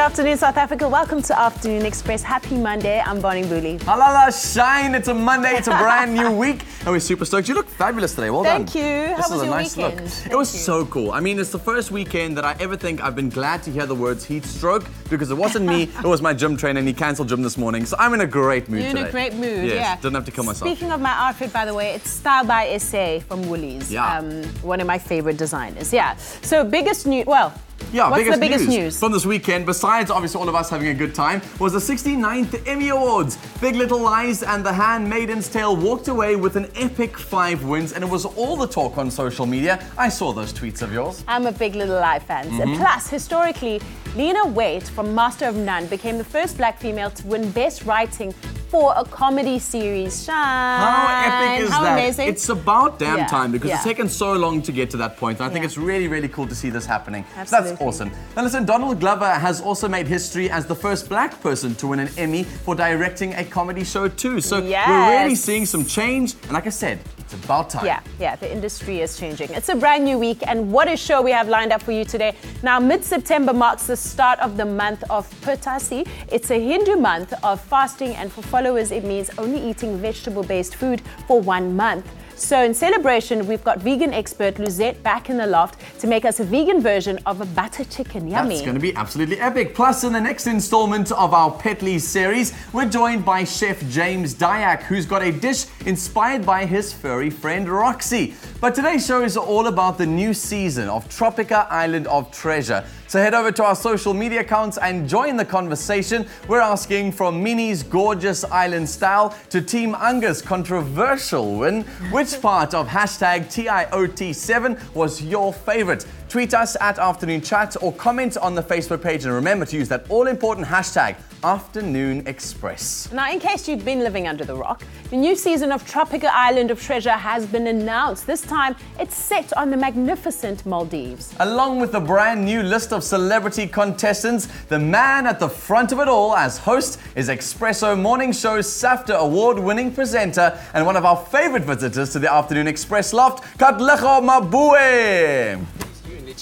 afternoon, South Africa. Welcome to Afternoon Express. Happy Monday. I'm Bonnie Bouley. Halala shine. It's a Monday. It's a brand new week. And we're super stoked. You look fabulous today. Well done. Thank you. How was your weekend? It was so cool. I mean, it's the first weekend that I ever think I've been glad to hear the words heat stroke, because it wasn't me. It was my gym trainer, and he cancelled gym this morning. So I'm in a great mood today. You're in a great mood, yeah. Didn't have to kill myself. Speaking of my outfit, by the way, it's Style by SA from Woolies. Yeah. One of my favorite designers. Yeah. So biggest news, well, yeah, what's the biggest news from this weekend, besides obviously all of us having a good time, was the 69th Emmy Awards. Big Little Lies and The Handmaid's Tale walked away with an epic 5 wins, and it was all the talk on social media. I saw those tweets of yours. I'm a Big Little Lies fan. Mm-hmm. Plus, historically, Lena Waithe from Master of None became the first black female to win Best Writing for a comedy series. Shine. How epic is that? Amazing. It's about damn time, because it's taken so long to get to that point. And I think it's really, really cool to see this happening. Absolutely. So that's awesome. Now listen, Donald Glover has also made history as the first black person to win an Emmy for directing a comedy show too. So we're really seeing some change. And like I said, it's about time. Yeah, the industry is changing. It's a brand new week, and what a show we have lined up for you today. Now, mid-September marks the start of the month of Purtasi. It's a Hindu month of fasting, and for followers, it means only eating vegetable-based food for 1 month. So in celebration, we've got vegan expert Lozette back in the loft to make us a vegan version of a butter chicken. Yummy. That's going to be absolutely epic. Plus, in the next installment of our Petlys series, we're joined by Chef James Diack, who's got a dish inspired by his furry friend Roxy. But today's show is all about the new season of Tropika Island of Treasure. So head over to our social media accounts and join the conversation. We're asking from Minnie's gorgeous island style to Team Anga's controversial win. Which part of #TIOT7 was your favorite? Tweet us at Afternoon Chat or comment on the Facebook page, and remember to use that all-important hashtag Afternoon Express. Now, in case you've been living under the rock, the new season of Tropika Island of Treasure has been announced. This time, it's set on the magnificent Maldives. Along with the brand new list of celebrity contestants, the man at the front of it all as host is Expresso Morning Show's SAFTA award-winning presenter and one of our favorite visitors to the Afternoon Express loft, Katlego Maboe.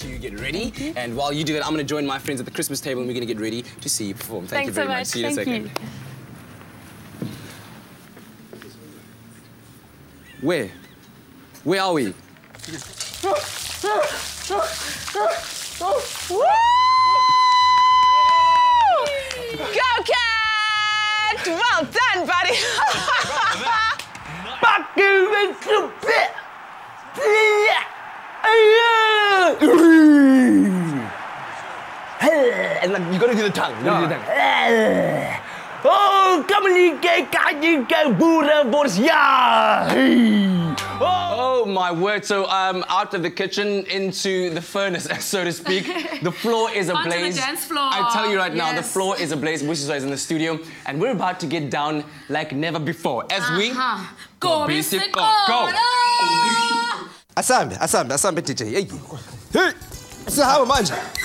You get ready, and while you do that, I'm going to join my friends at the Christmas table, and we're going to get ready to see you perform. Thanks very much. See you in a second. Where are we? Woo! Go, Cat! Well done, buddy. Fuck you, little bit. And like, you gotta do the tongue. Oh, come on, you go, Buddha, boys, yeah. Oh my word! So out of the kitchen into the furnace, so to speak. The floor is ablaze. Onto the dance floor. I tell you right now, the floor is ablaze. Which is in the studio, and we're about to get down like never before as we go, basic, go. Asambe DJ. Hey, so how much? Please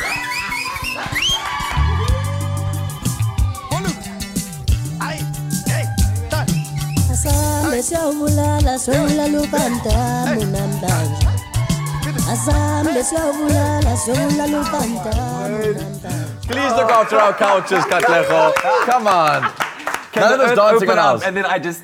look after our couches, Katlego. Come on. None of us dancing on ours. And then I just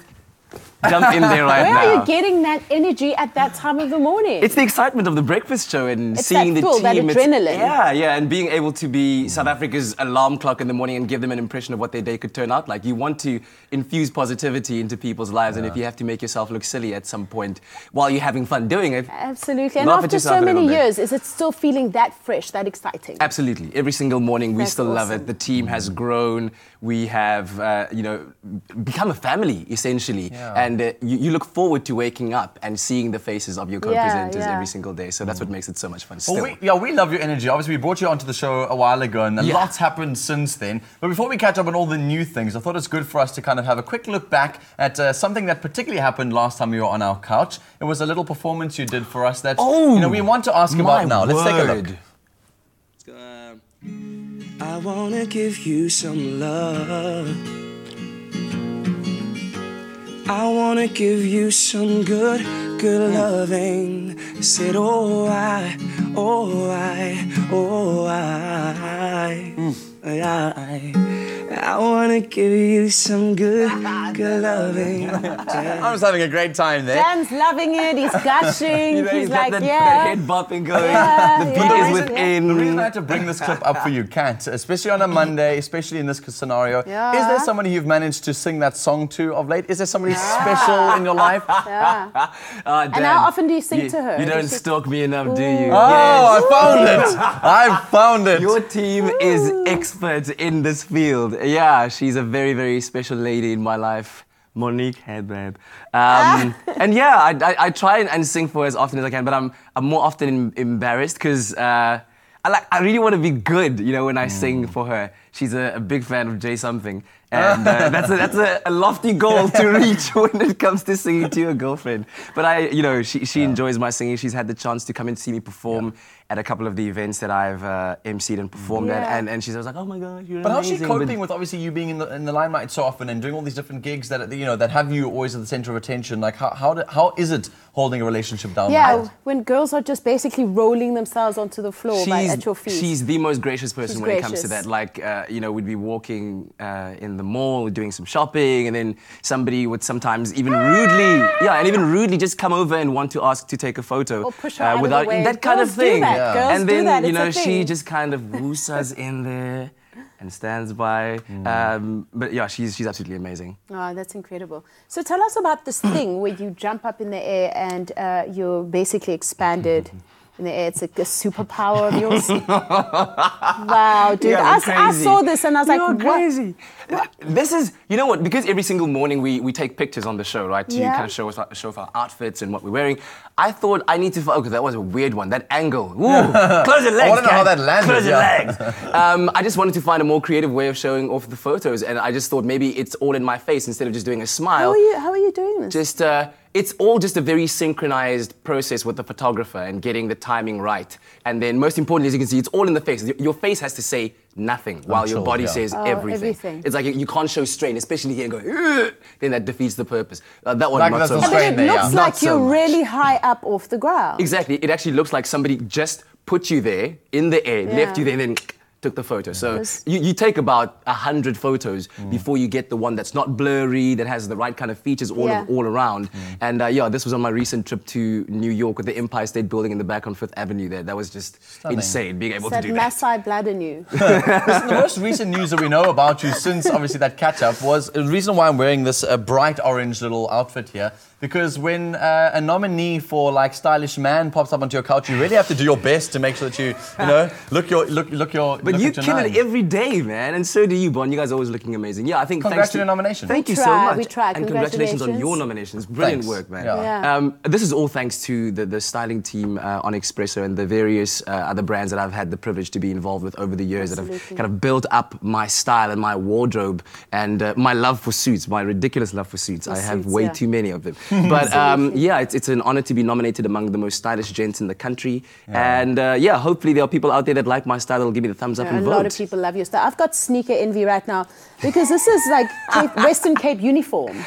jump in there right now. Where are you getting that energy at that time of the morning? It's the excitement of the breakfast show and seeing the team. That adrenaline. Yeah, and being able to be South Africa's alarm clock in the morning and give them an impression of what their day could turn out like. You want to infuse positivity into people's lives, and if you have to make yourself look silly at some point while you're having fun doing it. Absolutely. And after so many years, is it still feeling that fresh, that exciting? Absolutely. Every single morning, we still love it. The team has grown. We have, become a family, essentially. Yeah. And you look forward to waking up and seeing the faces of your co-presenters every single day. So that's what makes it so much fun still. Well, we love your energy. Obviously, we brought you onto the show a while ago, and lots happened since then. But before we catch up on all the new things, I thought it's good for us to kind of have a quick look back at something that particularly happened last time you were on our couch. It was a little performance you did for us that we want to ask about now. Let's take a look. Let's go. I wanna give you some love. I wanna give you some good loving. Said, oh, I, oh, I, oh, I. I wanna give you some good loving. I was having a great time there. Dan's loving it, he's gushing, you know, he's like, that, yeah. The head bopping going, the beat is within. The reason I had to bring this clip up for you, Kat, especially on a Monday, especially in this scenario, is there somebody you've managed to sing that song to of late? Is there somebody special in your life? Yeah. And how often do you sing to her? You don't stalk me enough, do you? Oh, yes. I found it! I found it! Your team is experts in this field. Yeah, she's a very, very special lady in my life. Monique Headbad. And yeah, I try and sing for her as often as I can, but I'm more often embarrassed because I really want to be good, you know, when I sing for her. She's a big fan of Jay Something. And that's a lofty goal to reach when it comes to singing to your girlfriend. But she enjoys my singing. She's had the chance to come and see me perform at a couple of the events that I've emceed and performed at. And she's always like, oh my God, you're amazing. But how's she coping with obviously you being in the limelight so often and doing all these different gigs that that have you always at the center of attention? Like how is it holding a relationship down? Yeah, when girls are just basically rolling themselves onto the floor at your feet. She's the most gracious person it comes to that. Like we'd be walking in the mall doing some shopping, and then somebody would sometimes even rudely just come over and want to ask to take a photo or push her out without of the way. That kind girls of thing. That. Yeah. Girls and then do that. She just kind of woosas in there and stands by. But yeah, she's absolutely amazing. Oh, that's incredible. So tell us about this thing where you jump up in the air and you're basically expanded. In the air, it's like a superpower of yours. Wow, dude. I saw this and I was like, what? Crazy. This is, because every single morning we take pictures on the show, right? To kind of show off our outfits and what we're wearing. I thought I need to, that was a weird one, that angle. Ooh, close your legs. I want to know how that landed. Close your legs. I just wanted to find a more creative way of showing off the photos, and I just thought maybe it's all in my face instead of just doing a smile. How are you doing this? Just, it's all just a very synchronized process with the photographer and getting the timing right. And then most importantly, as you can see, it's all in the face. Your face has to say nothing while your body says everything. It's like you can't show strain, especially here and go, then that defeats the purpose. That one, not so much. But it looks like you're really high up off the ground. Exactly. It actually looks like somebody just put you there in the air, left you there, and then took the photo. So you take about 100 photos before you get the one that's not blurry, that has the right kind of features all around. And this was on my recent trip to New York with the Empire State Building in the back on Fifth Avenue there. That was just insane, being able to do that. That Maasai bladder knew. Listen, the most recent news that we know about you since obviously that catch-up was the reason why I'm wearing this bright orange little outfit here. Because when a nominee for like stylish man pops up onto your couch, you really have to do your best to make sure that you look your. But you kill it every day, man, and so do you, Bon. You guys are always looking amazing. Yeah, I think. Congrats to your nomination. Thank you so much. We tried. And congratulations on your nominations. Brilliant work, man. Yeah. This is all thanks to the styling team on Expresso and the various other brands that I've had the privilege to be involved with over the years that have kind of built up my style and my wardrobe and my love for suits, my ridiculous love for suits. I have way too many of them. But it's an honor to be nominated among the most stylish gents in the country. Yeah. And hopefully there are people out there that like my style that'll give me the thumbs up and vote. A lot of people love your style. I've got sneaker envy right now because this is like Western Cape uniform.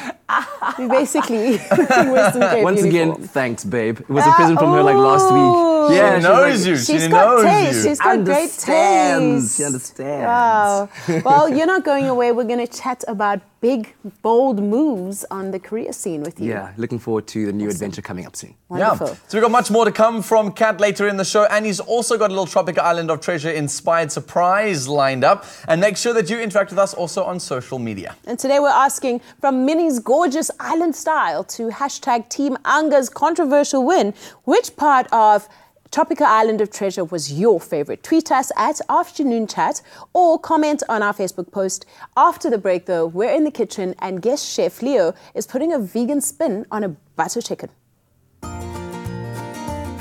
We basically Western Cape once uniform. Again, thanks, babe. It was a present from her like last week. Yeah, she knows you. She knows taste. You. She's got great taste. She understands. Wow. Well, you're not going away. We're going to chat about big, bold moves on the career scene with you. Yeah, looking forward to the new adventure coming up soon. Wonderful. Yeah. So we've got much more to come from Kat later in the show, and he's also got a little Tropika Island of Treasure-inspired surprise lined up. And make sure that you interact with us also on social media. And today we're asking, from Minnie's gorgeous island style to hashtag Team Anga's controversial win, which part of Tropika Island of Treasure was your favorite? Tweet us at Afternoon Chat or comment on our Facebook post. After the break, though, we're in the kitchen and guest chef Leo is putting a vegan spin on a butter chicken.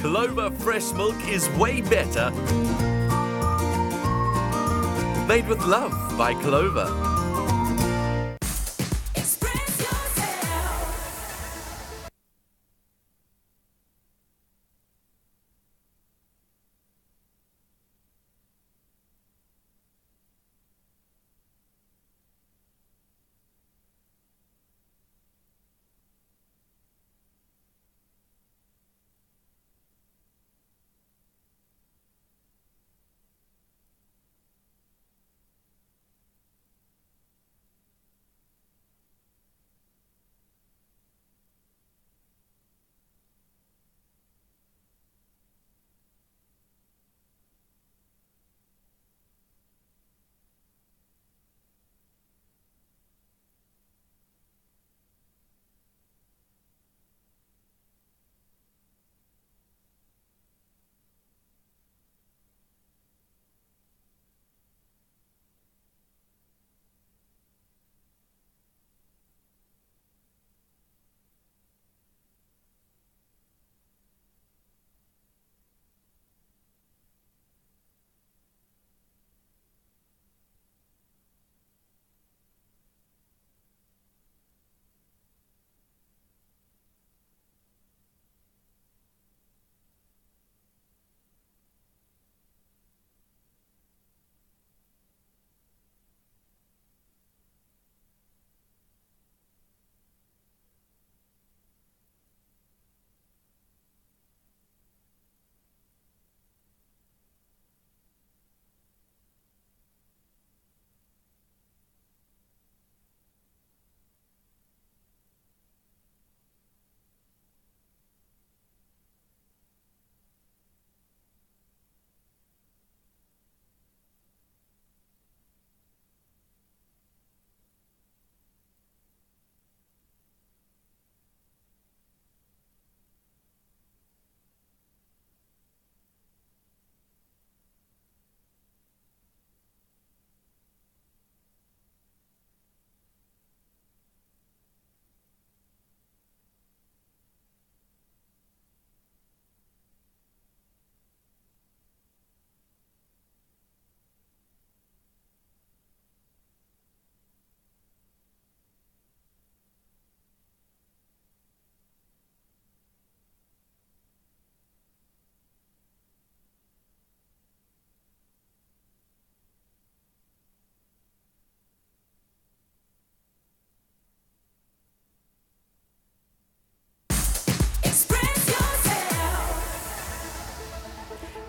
Clover fresh milk is way better. Made with love by Clover.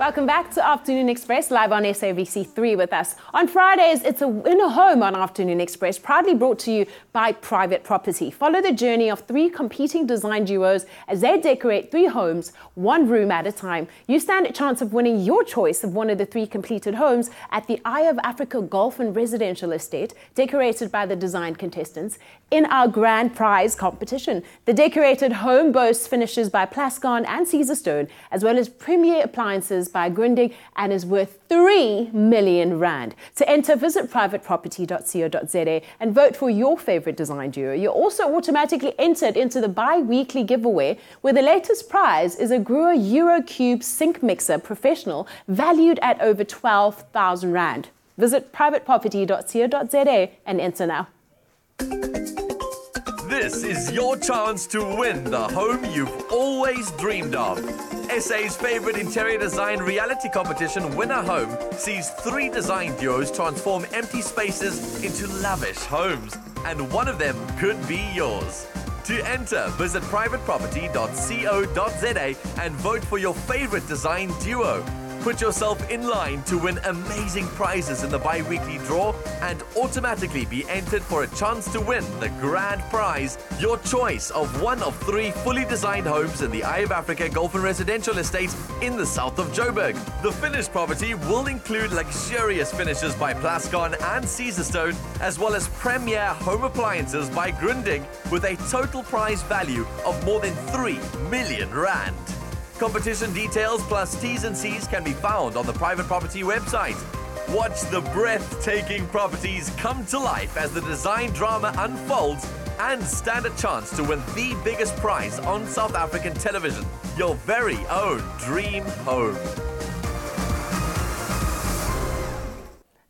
Welcome back to Afternoon Express, live on SABC3 with us. On Fridays, it's a winner home on Afternoon Express, proudly brought to you by Private Property. Follow the journey of three competing design duos as they decorate three homes, one room at a time. You stand a chance of winning your choice of one of the three completed homes at the Eye of Africa Golf and Residential Estate, decorated by the design contestants, in our grand prize competition. The decorated home boasts finishes by Plascon and Caesarstone, as well as premier appliances by Grundig, and is worth R3 million. To enter, visit privateproperty.co.za and vote for your favorite design duo. You're also automatically entered into the bi-weekly giveaway, where the latest prize is a Gruer Eurocube Sync Mixer Professional valued at over 12,000 Rand. Visit privateproperty.co.za and enter now. This is your chance to win the home you've always dreamed of. SA's favourite interior design reality competition, Winner Home, sees three design duos transform empty spaces into lavish homes, and one of them could be yours. To enter, visit privateproperty.co.za and vote for your favourite design duo. Put yourself in line to win amazing prizes in the bi-weekly draw and automatically be entered for a chance to win the grand prize, your choice of one of three fully designed homes in the Eye of Africa Golf and Residential Estate in the south of Joburg. The finished property will include luxurious finishes by Plascon and Caesarstone, as well as premier home appliances by Grundig, with a total prize value of more than 3 million rand. Competition details plus T's and C's can be found on the Private Property website. Watch the breathtaking properties come to life as the design drama unfolds and stand a chance to win the biggest prize on South African television, your very own dream home.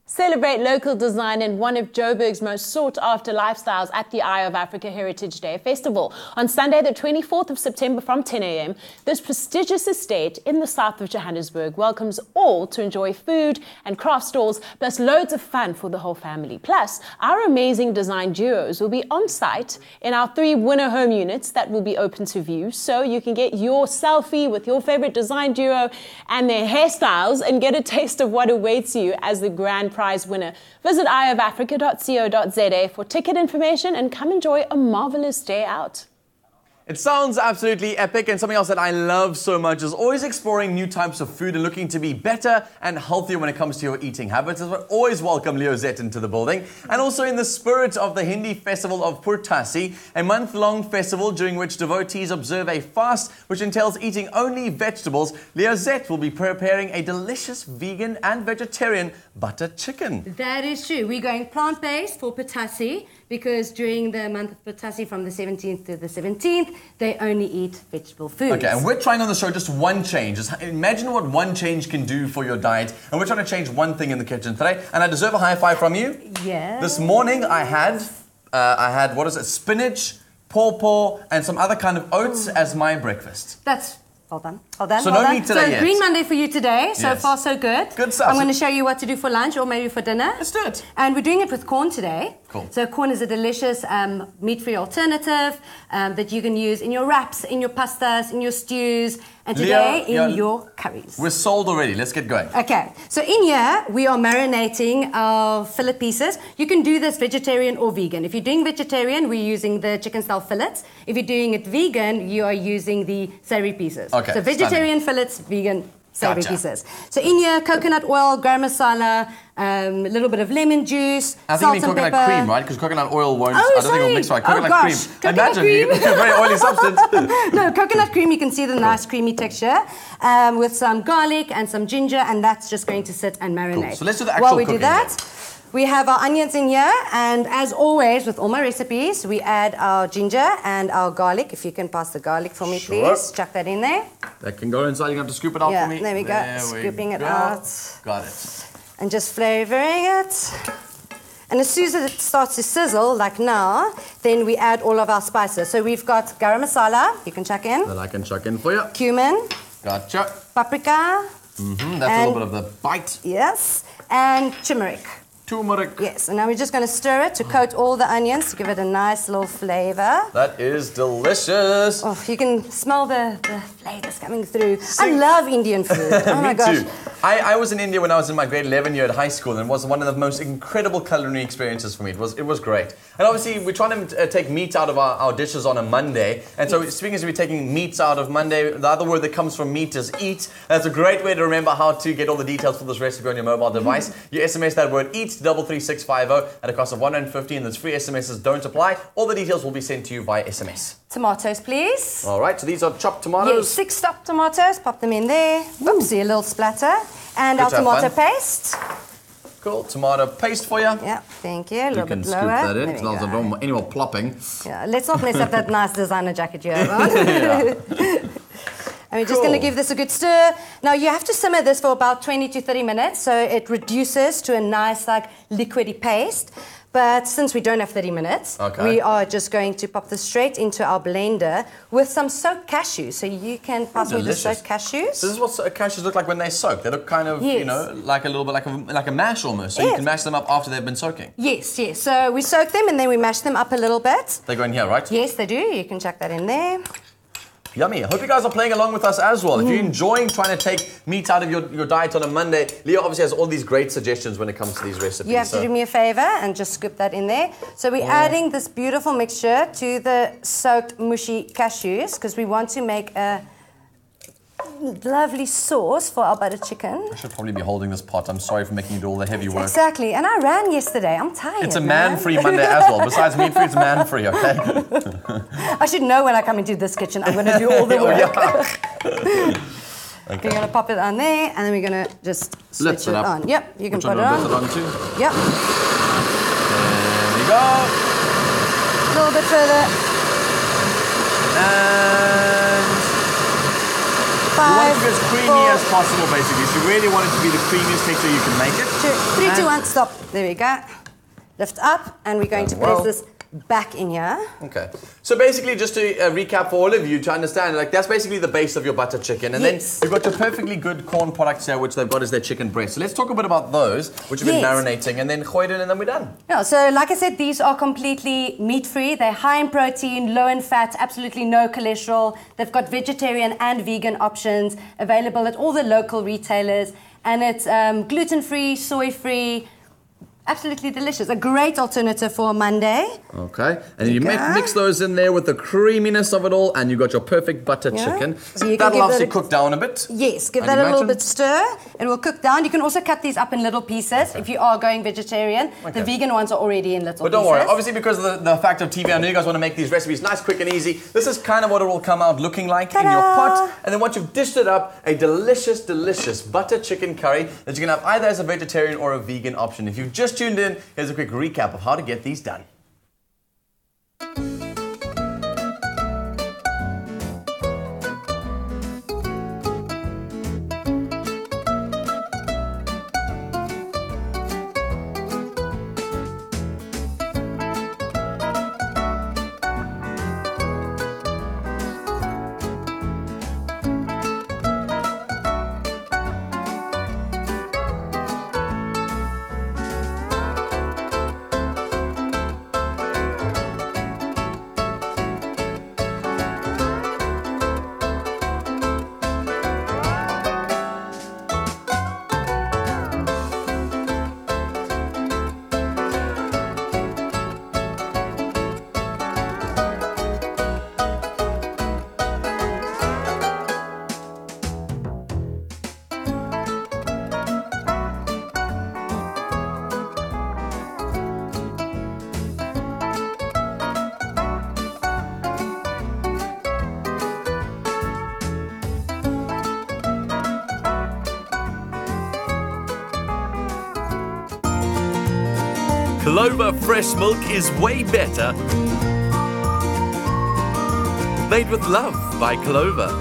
Celebrate local design in one of Joburg's most sought-after lifestyles at the Eye of Africa Heritage Day Festival. On Sunday, the 24th of September from 10 a.m, this prestigious estate in the south of Johannesburg welcomes all to enjoy food and craft stalls, plus loads of fun for the whole family. Plus, our amazing design duos will be on-site in our three winner home units that will be open to view, so you can get your selfie with your favorite design duo and their hairstyles and get a taste of what awaits you as the grand prize winner. Visit eyeofafrica.co.za for ticket information and come enjoy a marvelous day out. It sounds absolutely epic, and something else that I love so much is always exploring new types of food and looking to be better and healthier when it comes to your eating habits. That's why I always welcome Lozette into the building. And also in the spirit of the Hindi festival of Purtasi, a month-long festival during which devotees observe a fast which entails eating only vegetables, Lozette will be preparing a delicious vegan and vegetarian butter chicken. That is true. We're going plant-based for Purtasi, because during the month of Purtasi, from the 17th to the 17th, they only eat vegetable foods. Okay, and we're trying on the show just one change. Just imagine what one change can do for your diet. And we're trying to change one thing in the kitchen today. And I deserve a high five from you. Yeah. This morning I had what is it? Spinach, pawpaw, and some other kind of oats as my breakfast. That's Well done. So yet. Green Monday for you today. So far, so good. Good stuff. I'm going to show you what to do for lunch or maybe for dinner. Let's do it. And we're doing it with corn today. Cool. So corn is a delicious meat-free alternative that you can use in your wraps, in your pastas, in your stews, and today in your curries. We're sold already. Let's get going. Okay. So in here, we are marinating our fillet pieces. You can do this vegetarian or vegan. If you're doing vegetarian, we're using the chicken-style fillets. If you're doing it vegan, you are using the sari pieces. Okay. So vegetarian fillets, vegan savory pieces. So in here, coconut oil, garam masala, a little bit of lemon juice, I think you mean coconut cream, right? Because coconut oil won't, I don't think it'll mix right. Coconut cream. Coconut cream. It's a very oily substance. No, coconut cream, you can see the nice creamy texture with some garlic and some ginger, and that's just going to sit and marinate. Cool. So let's do the actual cooking. While we do that, we have our onions in here, and as always with all my recipes, we add our ginger and our garlic. If you can pass the garlic for me, please. Chuck that in there. That can go inside. You're going to have to scoop it out for me. There we go. Scooping it out. Got it. And just flavouring it. And as soon as it starts to sizzle, like now, then we add all of our spices. So we've got garam masala, you can chuck in. That I can chuck in for you. Cumin. Gotcha. Paprika. That's a little bit of the bite. Yes. And turmeric. turmeric. Yes, and now we're just going to stir it to coat all the onions to give it a nice little flavour. That is delicious. Oh, you can smell the flavours coming through. I love Indian food. Oh my gosh. Me too. I was in India when I was in my grade 11 year at high school, and it was one of the most incredible culinary experiences for me. It was great. And obviously, we're trying to take meat out of our dishes on a Monday. And so, speaking as we're taking meats out of Monday, the other word that comes from meat is eat. That's a great way to remember how to get all the details for this recipe on your mobile device. You SMS that word eat. 33650 at a cost of $1.50, and those free SMSs don't apply. All the details will be sent to you via SMS. Tomatoes, please. All right, so these are chopped tomatoes. Yes, 6 chopped tomatoes. Pop them in there. Oopsie, a little splatter. And our tomato paste. Cool, tomato paste for you. Yeah, thank you. A little bit lower. You can scoop that in because I don't want anyone plopping. Yeah, let's not mess up that nice designer jacket you have on. And we're just going to give this a good stir. Now, you have to simmer this for about 20 to 30 minutes, so it reduces to a nice, like, liquidy paste. But since we don't have 30 minutes, we are just going to pop this straight into our blender with some soaked cashews. So you can pass me the soaked cashews. So this is what cashews look like when they soak. They look kind of, you know, like a little bit like a mash almost. So you can mash them up after they've been soaking. Yes, yes. So we soak them and then we mash them up a little bit. They go in here, right? Yes, they do. You can chuck that in there. Yummy. I hope you guys are playing along with us as well. If you're enjoying trying to take meat out of your diet on a Monday, Leo obviously has all these great suggestions when it comes to these recipes. You have to do me a favor and just scoop that in there. So we're adding this beautiful mixture to the soaked mushy cashews because we want to make a lovely sauce for our butter chicken. I should probably be holding this pot. I'm sorry for making you do all the heavy work. Exactly. And I ran yesterday. I'm tired. It's a man-free Monday as well. Besides meat free, it's man-free, okay? I should know when I come into this kitchen, I'm going to do all the work. Okay. We're going to pop it on there, and then we're going to just switch it on. Yep, you can put it on. Lift it on too? Yep. There we go. A little bit further. And... you want it to be as creamy as possible, basically. So you really want it to be the creamiest texture you can make it. 3, 2, 1, stop. There we go. Lift up, and we're going to place this back in here. Okay. So basically, just to recap for all of you to understand, like that's basically the base of your butter chicken. And then you've got your perfectly good corn products here, which they've got as their chicken breast. So let's talk a bit about those, which have been marinating, and then gooi it in, and then we're done. Yeah, so like I said, these are completely meat-free. They're high in protein, low in fat, absolutely no cholesterol. They've got vegetarian and vegan options available at all the local retailers. And it's gluten-free, soy-free, absolutely delicious. A great alternative for Monday. Okay. And you mix those in there with the creaminess of it all, and you've got your perfect butter chicken. So that'll obviously cook down a bit. Yes, give that a little bit stir. It will cook down. You can also cut these up in little pieces if you are going vegetarian. The vegan ones are already in little pieces. But don't worry. Obviously, because of the fact of TV, I know you guys want to make these recipes nice, quick, and easy. This is kind of what it will come out looking like in your pot. And then once you've dished it up, a delicious, delicious butter chicken curry that you can have either as a vegetarian or a vegan option. If you've just tuned in, here's a quick recap of how to get these done. Clover fresh milk is way better. Made with love by Clover.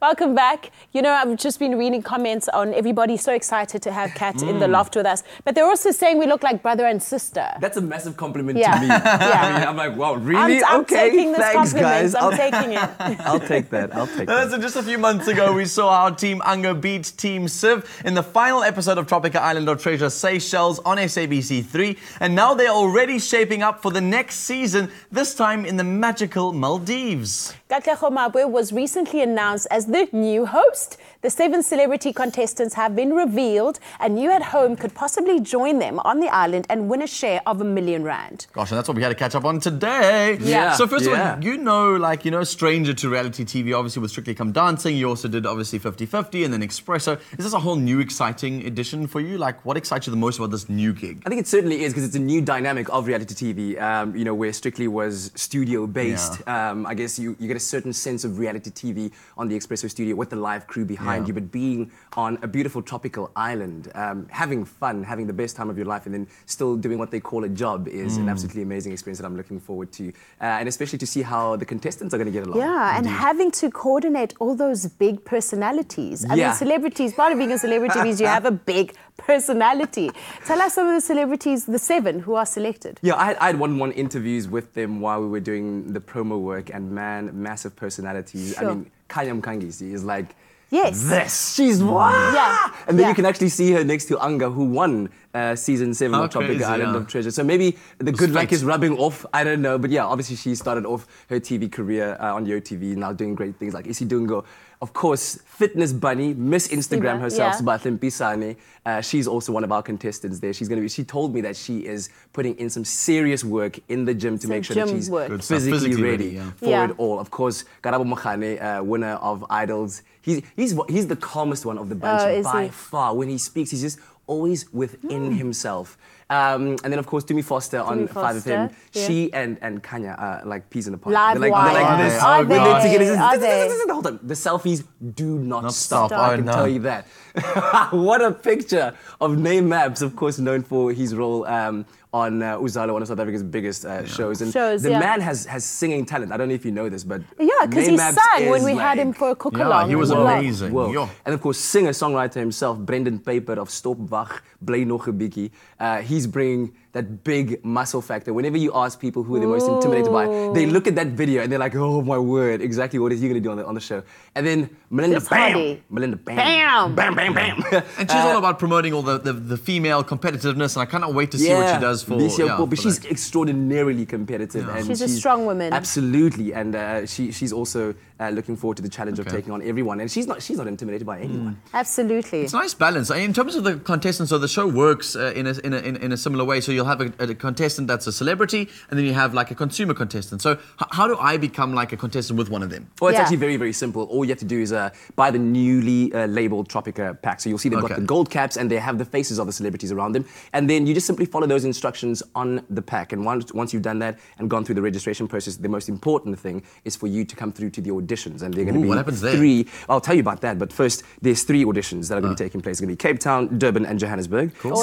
Welcome back. You know, I've just been reading comments on everybody so excited to have Kat in the loft with us. But they're also saying we look like brother and sister. That's a massive compliment to me. I mean, I'm like, wow, really? I'm taking this compliment. I'm taking it. I'll take that. So just a few months ago, we saw how Team Anga beat Team Civ in the final episode of Tropika Island of Treasure, Seychelles on SABC3. And now they're already shaping up for the next season, this time in the magical Maldives. Katlego Maboe was recently announced as the new host. The 7 celebrity contestants have been revealed, and you at home could possibly join them on the island and win a share of R1 million. Gosh, and that's what we had to catch up on today. Yeah. So first of all, you know, like, you know, stranger to reality TV, obviously with Strictly Come Dancing. You also did obviously 50-50 and then Expresso. Is this a whole new exciting edition for you? Like, what excites you the most about this new gig? I think it certainly is, because it's a new dynamic of reality TV, you know, where Strictly was studio-based. Yeah. I guess you get a certain sense of reality TV on the Expresso studio with the live crew behind you, but being on a beautiful tropical island, having fun, having the best time of your life, and then still doing what they call a job is an absolutely amazing experience that I'm looking forward to. And especially to see how the contestants are going to get along. Yeah, and having to coordinate all those big personalities. I mean, celebrities, part of being a celebrity means you have a big personality. Tell us some of the celebrities, the 7 who are selected. Yeah, I had one-on-one interviews with them while we were doing the promo work, and man, massive personalities. Sure. I mean, Kayam Kangisi is like... Yes. This. She's won. Yeah. And then you can actually see her next to Anga, who won Season 7 of Tropika Island of Treasure. So maybe the good luck is rubbing off. I don't know. But yeah, obviously she started off her TV career on YoTV, now doing great things like Isi Dungo. Of course, Fitness Bunny, Miss Instagram herself, Subathim Pisane. She's also one of our contestants there. She told me that she is putting in some serious work in the gym to make sure that she's physically ready for it all. Of course, Karabo Mokhane, winner of Idols. He's the calmest one of the bunch by far. When he speaks, he's just always within himself. And then, of course, Tumi Foster on 5FM. Yeah. She and Kanya are like peas in a pod. They're like this. Hold on. The selfies do not stop. I can tell you that. What a picture of Naim Mabs, of course, known for his role on Uzalo, one of South Africa's biggest shows. And the man has singing talent. I don't know if you know this, but... Yeah, because he sang when we had him for a cook-along. He was amazing. Whoa. And of course, singer-songwriter himself, Brendan Papert of Stopwag, Bly Nogebiki. He's bringing that big muscle factor. Whenever you ask people who are the most intimidated by, they look at that video and they're like, oh my word, exactly what is he going to do on the show? And then Melinda Bam. Melinda Bam. Bam, bam, bam. And she's all about promoting all the female competitiveness, and I cannot wait to see what she does for... but she's extraordinarily competitive. Yeah. And she's a strong woman. Absolutely. And she's also looking forward to the challenge of taking on everyone. And she's not intimidated by anyone. Absolutely. It's a nice balance. I mean, in terms of the contestants, so the show works in a similar way. So you'll have a contestant that's a celebrity, and then you have like a consumer contestant. So how do I become like a contestant with one of them? Well, it's actually very, very simple. All you have to do is buy the newly labeled Tropika pack. So you'll see they've got the gold caps, and they have the faces of the celebrities around them. And then you just simply follow those instructions on the pack. And once you've done that and gone through the registration process, the most important thing is for you to come through to the auditions. And they're going to be... What happens there? 3. I'll tell you about that. But first, there's 3 auditions that are going to be taking place. It's going to be Cape Town, Durban, and Johannesburg. Cool. Awesome.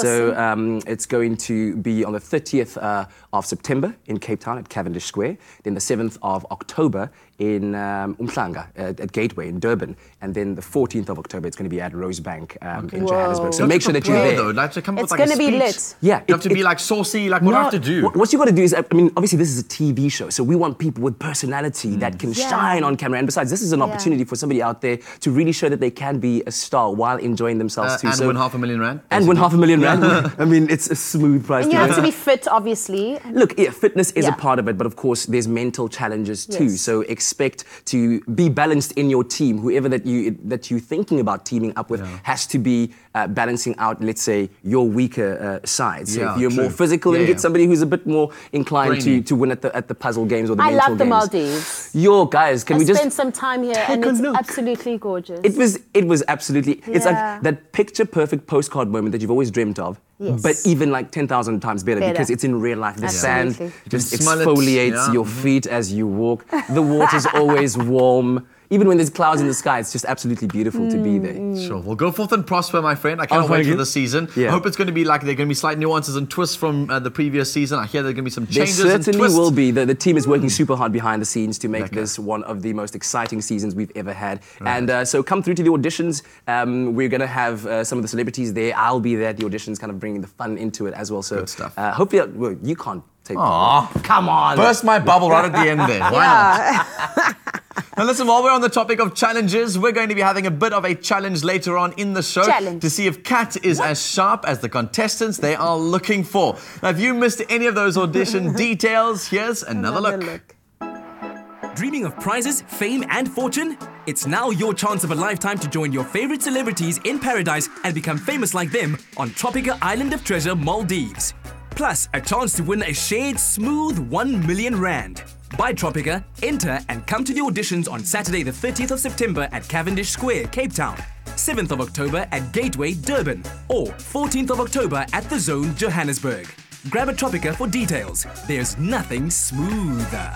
So it's going to be on the 30th of September in Cape Town at Cavendish Square, then the 7th of October in Umhlanga at Gateway in Durban, and then the 14th of October it's going to be at Rosebank in Johannesburg. So make sure that you're there. Though, like, to come it's going to be lit. Yeah, you have to be like saucy, like what do I have to do? What you got to do is, I mean, obviously this is a TV show, so we want people with personality that can shine on camera. And besides, this is an opportunity for somebody out there to really show that they can be a star while enjoying themselves too. And win R1 million. And win R1 million. I mean, it's a smooth price. And you have to be fit, obviously. Look, fitness is a part of it, but of course there's mental challenges too. So expect to be balanced in your team. Whoever that you're thinking about teaming up with has to be balancing out, let's say, your weaker sides. So if you're more physical, then get somebody who's a bit more inclined to win at the puzzle games or the mental games. I love the Maldives. Yo, guys, can we just spend some time here? And it's absolutely gorgeous. It was absolutely. Yeah. It's like that picture perfect postcard moment that you've always dreamt of. Yes. But even like 10,000 times better because it's in real life. The sand just exfoliates your feet as you walk. The water's always warm. even when there's clouds in the sky, it's just absolutely beautiful to be there. Sure. Well, go forth and prosper, my friend. I cannot wait for the season. Yeah. I hope it's going to be like there are going to be slight nuances and twists from the previous season. I hear there are going to be some changes and twists. There certainly will be. The team is working super hard behind the scenes to make this one of the most exciting seasons we've ever had. Right. And so come through to the auditions. We're going to have some of the celebrities there. I'll be there at the auditions, kind of bringing the fun into it as well. So, good stuff. Hopefully, well, you can't take that. Come on. Burst my bubble right at the end there. Why not? Now listen, while we're on the topic of challenges, we're going to be having a bit of a challenge later on in the show to see if Kat is as sharp as the contestants they are looking for. Now, if you missed any of those audition details, here's another look. Dreaming of prizes, fame and fortune? It's now your chance of a lifetime to join your favorite celebrities in paradise and become famous like them on Tropika Island of Treasure, Maldives. Plus, a chance to win a shared, smooth 1 million rand. Buy Tropika, enter and come to the auditions on Saturday the 30th of September at Cavendish Square, Cape Town, 7th of October at Gateway, Durban, or 14th of October at The Zone, Johannesburg. Grab a Tropika for details. There's nothing smoother.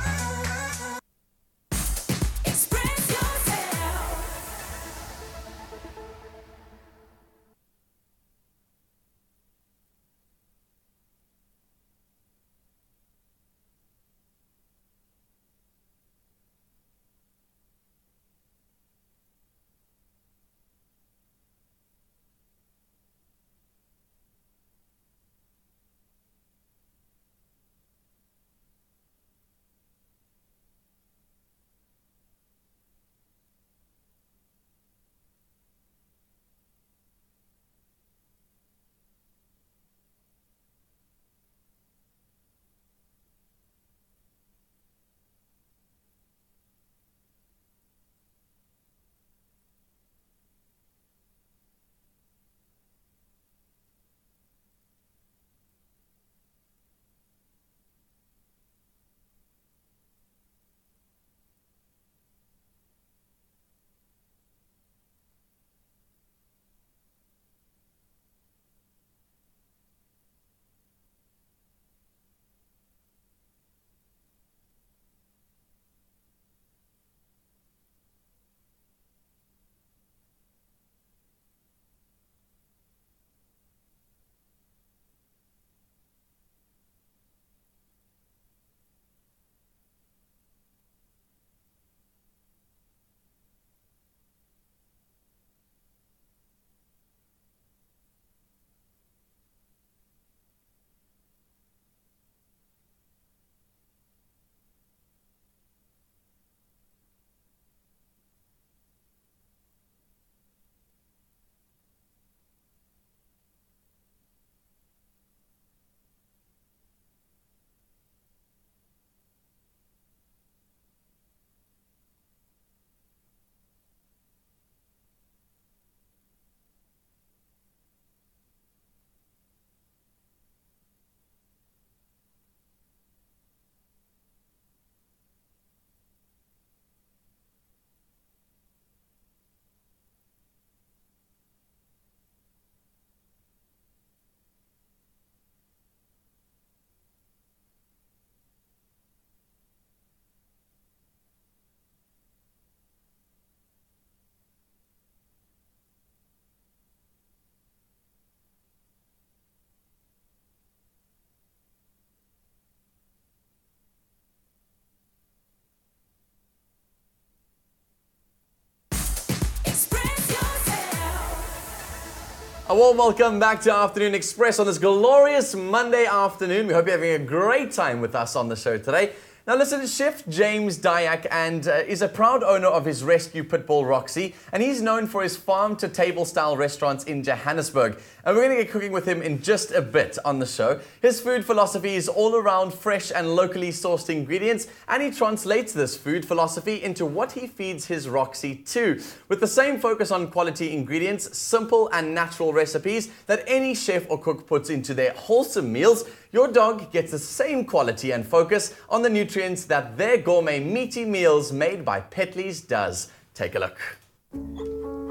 A warm welcome back to Afternoon Express on this glorious Monday afternoon. We hope you're having a great time with us on the show today. Now listen, Chef James Diack is a proud owner of his rescue pit bull Roxy, and he's known for his farm-to-table style restaurants in Johannesburg. And we're going to get cooking with him in just a bit on the show. His food philosophy is all around fresh and locally sourced ingredients, and he translates this food philosophy into what he feeds his Roxy to, with the same focus on quality ingredients, simple and natural recipes that any chef or cook puts into their wholesome meals. Your dog gets the same quality and focus on the nutrients that their gourmet meaty meals made by Petlys does. Take a look.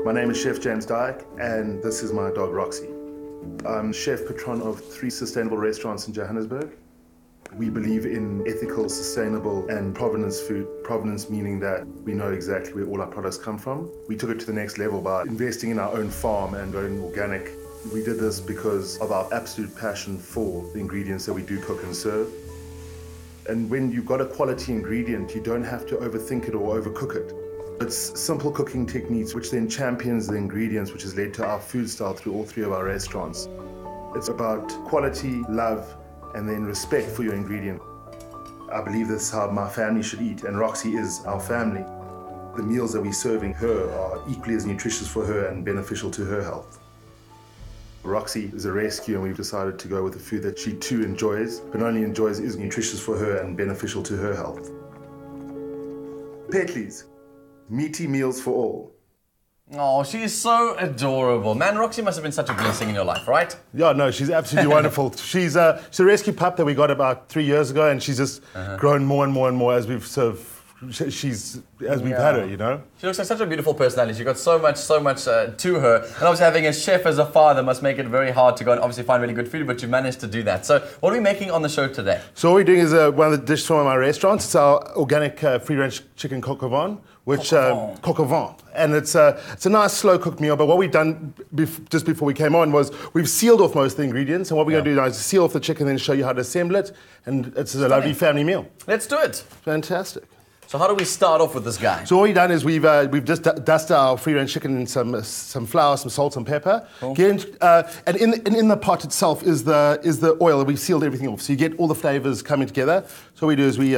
My name is Chef James Diack, and this is my dog Roxy. I'm chef patron of 3 sustainable restaurants in Johannesburg. We believe in ethical, sustainable, and provenance food. Provenance meaning that we know exactly where all our products come from. We took it to the next level by investing in our own farm and going organic. We did this because of our absolute passion for the ingredients that we do cook and serve. And when you've got a quality ingredient, you don't have to overthink it or overcook it. It's simple cooking techniques which then champions the ingredients, which has led to our food style through all three of our restaurants. It's about quality, love, and then respect for your ingredient. I believe that's how my family should eat, and Roxy is our family. The meals that we're serving her are equally as nutritious for her and beneficial to her health. Roxy is a rescue, and we've decided to go with a food that she too enjoys, but only enjoys is nutritious for her and beneficial to her health. Petlys, meaty meals for all. Oh, she is so adorable. Man, Roxy must have been such a blessing in your life, right? Yeah, no, she's absolutely wonderful. She's a rescue pup that we got about 3 years ago, and she's just grown more and more as we've had her, you know? She looks like such a beautiful personality. She got so much to her. And obviously having a chef as a father must make it very hard to go and obviously find really good food, but you managed to do that. So what are we making on the show today? So what we're doing is one of the dishes from my restaurants. It's our organic free-range chicken coq au vin, which coq au vin. And it's a nice slow-cooked meal, but what we've done just before we came on was we've sealed off most of the ingredients, and what we're going to do now is seal off the chicken and show you how to assemble it, and it's a lovely family meal. Let's do it. Fantastic. So how do we start off with this guy? So all we've done is we've just dusted our free-range chicken in some flour, some salt, some pepper. Cool. And in the pot itself is the oil. We've sealed everything off, so you get all the flavors coming together. So what we do is we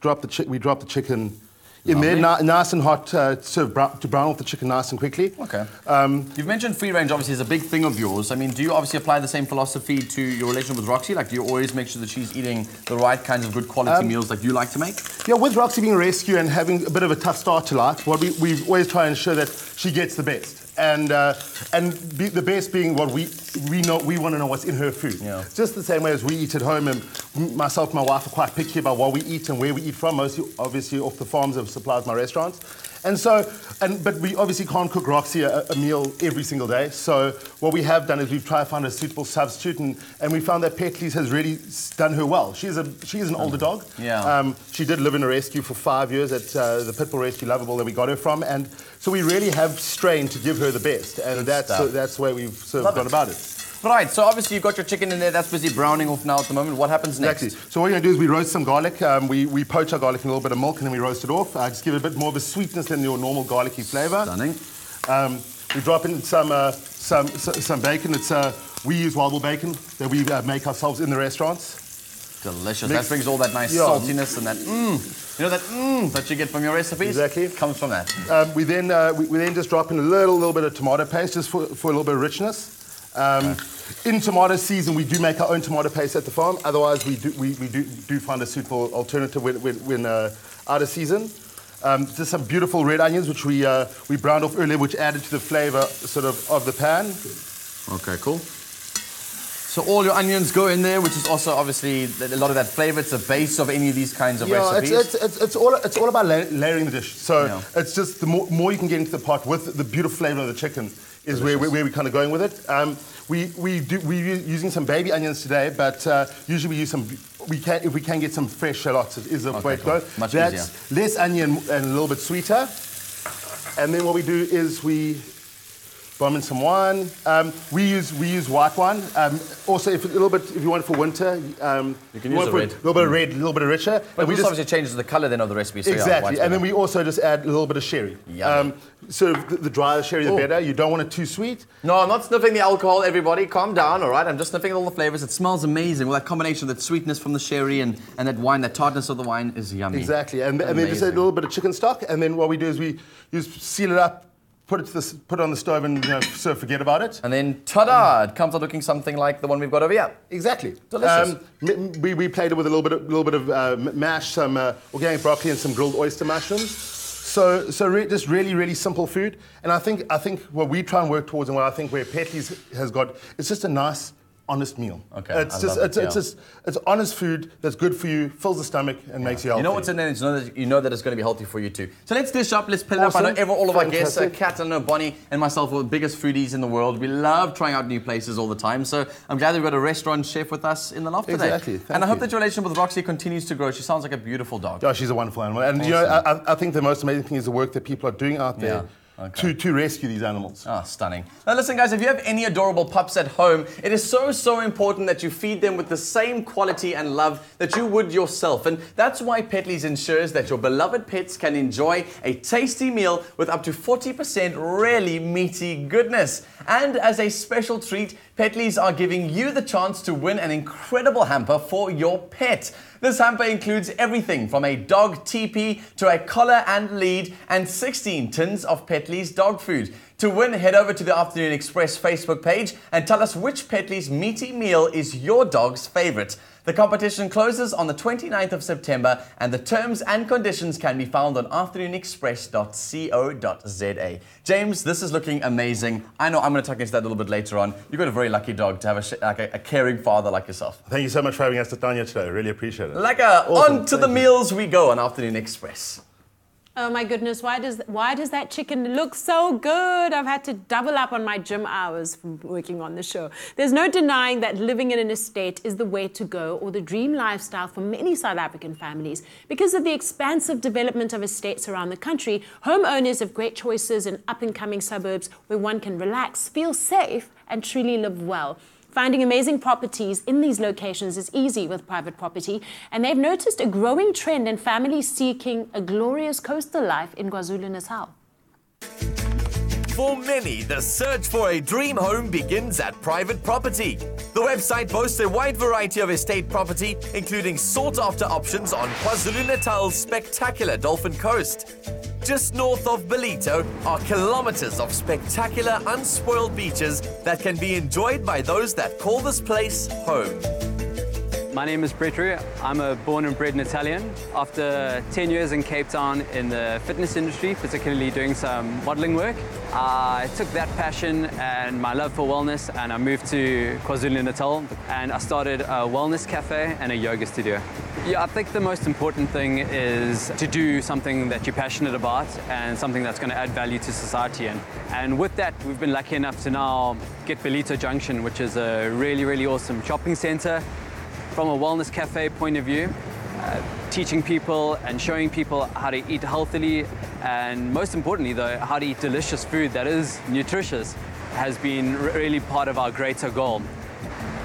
drop the chicken in there, nice and hot, to brown off the chicken nice and quickly. Okay. You've mentioned free range, obviously, is a big thing of yours. I mean, do you obviously apply the same philosophy to your relationship with Roxy? Like, do you always make sure that she's eating the right kinds of good quality meals that you like to make? Yeah, with Roxy being a rescue and having a bit of a tough start to life, we always try and ensure that she gets the best. And the best being what we want to know what's in her food. Yeah. Just the same way as we eat at home, and myself and my wife are quite picky about what we eat and where we eat from, mostly obviously off the farms that supplies my restaurants. But we obviously can't cook Roxy a meal every single day. So what we have done is we've tried to find a suitable substitute, and we found that Petlys has really done her well. She is an older dog. Yeah. She did live in a rescue for 5 years at the Pitbull Rescue Lovable that we got her from, and so we really have strained to give her the best, and that's where we've sort of gone about it. Right, so obviously you've got your chicken in there, that's busy browning off now at the moment. What happens next? Exactly. So what we're going to do is we roast some garlic. We poach our garlic in a little bit of milk and then we roast it off. Just give it a bit more of a sweetness than your normal garlicky flavour. Stunning. We drop in some bacon. We use wild bacon that we make ourselves in the restaurants. Delicious. That brings all that nice saltiness and that that you get from your recipes. Exactly. Comes from that. We then just drop in a little bit of tomato paste just for a little bit of richness. In tomato season, we do make our own tomato paste at the farm. Otherwise, we do find a suitable alternative when out of season. Just some beautiful red onions, which we browned off earlier, which added to the flavour of the pan. Okay, cool. So all your onions go in there, which is also obviously a lot of that flavour. It's the base of any of these kinds of recipes. It's all about layering the dish. So it's just the more you can get into the pot with the beautiful flavour of the chicken. Is where we're kind of going with it. We're using some baby onions today, but usually we use if we can get some fresh shallots, it is a way to go. Much That's easier. Less onion and a little bit sweeter. And then what we do is we bomb in some wine. We use white wine. Also, if you want it for winter, you can use red. A little bit of red, a little bit of richer. But this obviously changes the colour then of the recipe. So exactly, and then we also just add a little bit of sherry. The drier the sherry, the better. You don't want it too sweet. No, I'm not sniffing the alcohol, everybody. Calm down, all right? I'm just sniffing all the flavors. It smells amazing. Well, that combination of that sweetness from the sherry and that wine, that tartness of the wine is yummy. Exactly, and then just add a little bit of chicken stock, and then what we do is we just seal it up, put it on the stove and forget about it. And then, ta-da! It comes out looking something like the one we've got over here. Exactly. Delicious. We played it with a little bit of mash, some organic broccoli and some grilled oyster mushrooms. So just really, really simple food. And I think what we try and work towards and what I think where Petlys has got, it's just a nice honest meal. Okay, it's just, it's honest food that's good for you, fills the stomach, and makes you healthy. You know what's in there, you know that it's going to be healthy for you too. So let's dish up, let's put it up. I know all of our guests, Kat, I know Bonnie, and myself are the biggest foodies in the world. We love trying out new places all the time. So I'm glad we've got a restaurant chef with us in the loft today. And I hope that your relationship with Roxy continues to grow. She sounds like a beautiful dog. Oh, she's a wonderful animal. And you know, I think the most amazing thing is the work that people are doing out there. To rescue these animals. Ah, stunning. Now listen guys, if you have any adorable pups at home, it is so important that you feed them with the same quality and love that you would yourself. And that's why Petlys ensures that your beloved pets can enjoy a tasty meal with up to 40% really meaty goodness. And as a special treat, Petlys are giving you the chance to win an incredible hamper for your pet. This hamper includes everything from a dog teepee to a collar and lead and 16 tins of Petlys dog food. To win, head over to the Afternoon Express Facebook page and tell us which Petlys meaty meal is your dog's favorite. The competition closes on the 29th of September and the terms and conditions can be found on afternoonexpress.co.za. James, this is looking amazing. I know I'm going to talk into that a little bit later on. You've got a very lucky dog to have a caring father like yourself. Thank you so much for having us to Tanya today. I really appreciate it. Awesome. On to the meals we go on Afternoon Express. Oh my goodness, why does that chicken look so good? I've had to double up on my gym hours from working on the show. There's no denying that living in an estate is the way to go, or the dream lifestyle for many South African families. Because of the expansive development of estates around the country, homeowners have great choices in up-and-coming suburbs where one can relax, feel safe, and truly live well. Finding amazing properties in these locations is easy with private property, and they've noticed a growing trend in families seeking a glorious coastal life in KwaZulu-Natal. For many, the search for a dream home begins at private property. The website boasts a wide variety of estate property, including sought-after options on KwaZulu-Natal's spectacular Dolphin Coast. Just north of Ballito are kilometers of spectacular unspoiled beaches that can be enjoyed by those that call this place home. My name is Bretru. I'm a born and bred Natalian. After 10 years in Cape Town in the fitness industry, particularly doing some modeling work, I took that passion and my love for wellness and I moved to KwaZulu-Natal and I started a wellness cafe and a yoga studio. Yeah, I think the most important thing is to do something that you're passionate about and something that's going to add value to society. And with that, we've been lucky enough to now get Ballito Junction, which is a really awesome shopping centre. From a wellness cafe point of view, teaching people and showing people how to eat healthily and most importantly, though, how to eat delicious food that is nutritious has been really part of our greater goal.